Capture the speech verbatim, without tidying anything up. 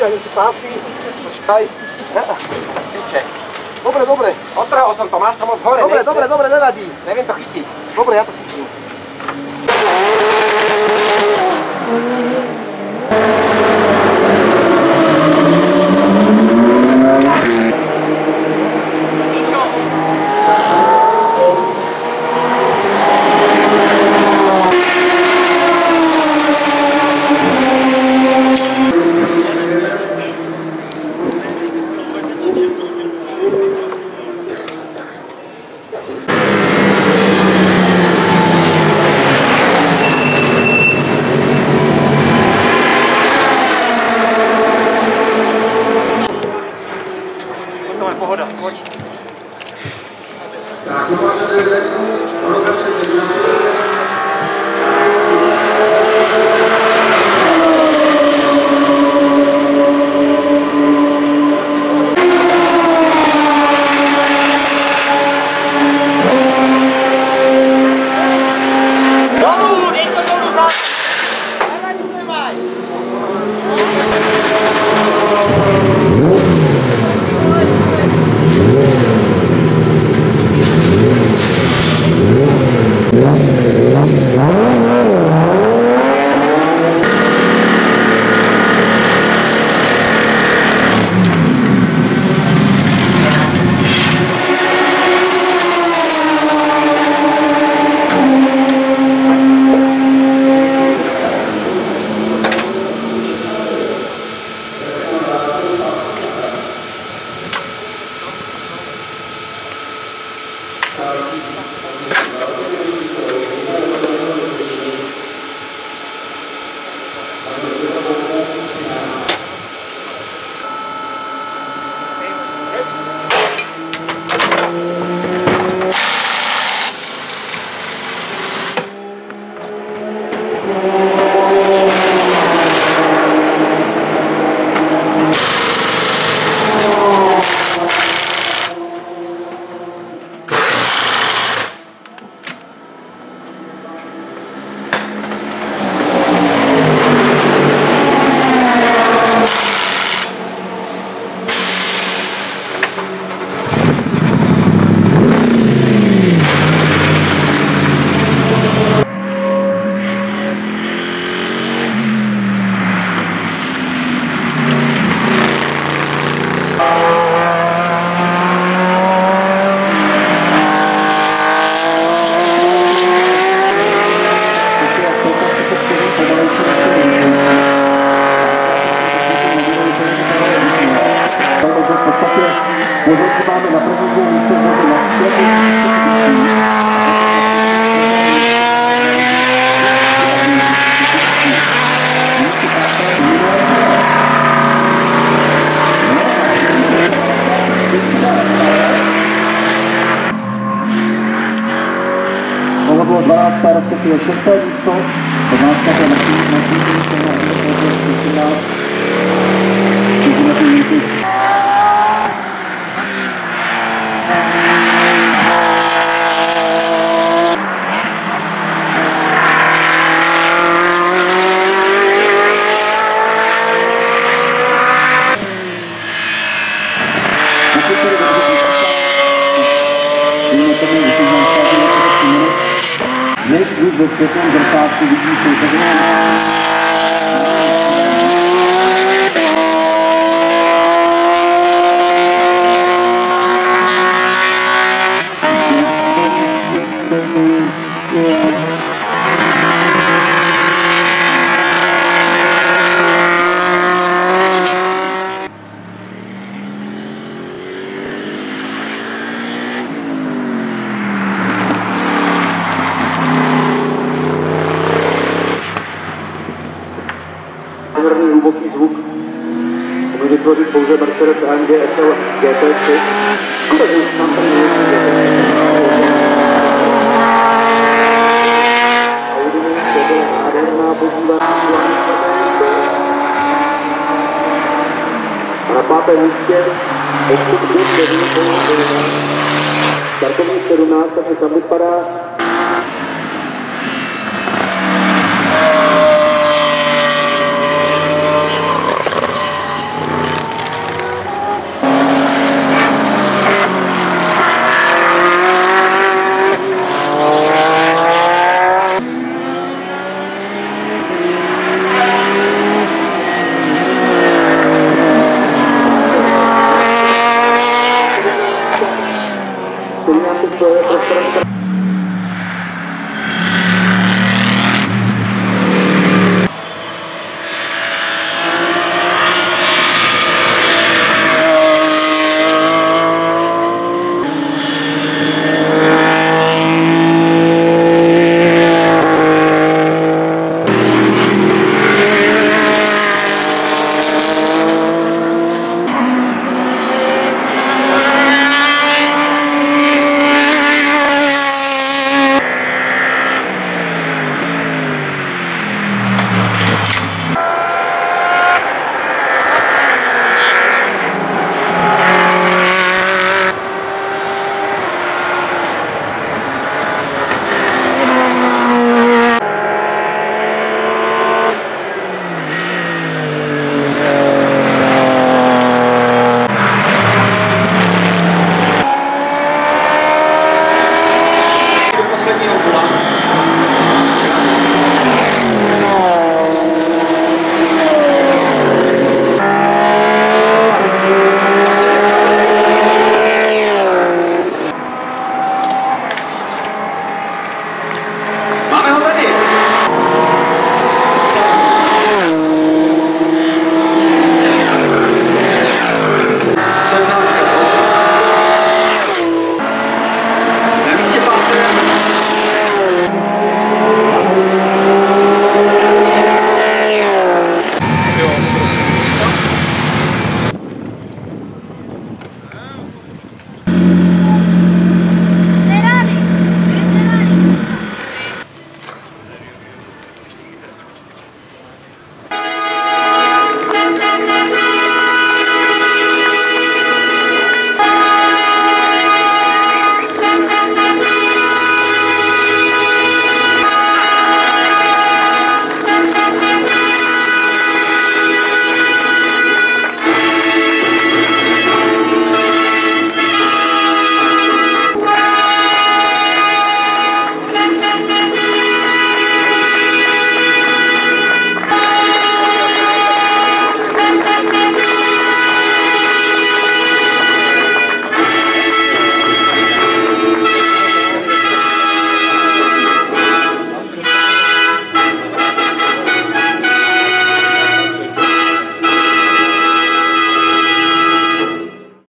vyťahni si pásy. Počkaj. Piče. Dobre, dobre. Odtrhol som to, máš to moc hore. Dobre, dobre, dobre, nevadí. Neviem to chytiť. Dobre, ja to chytím.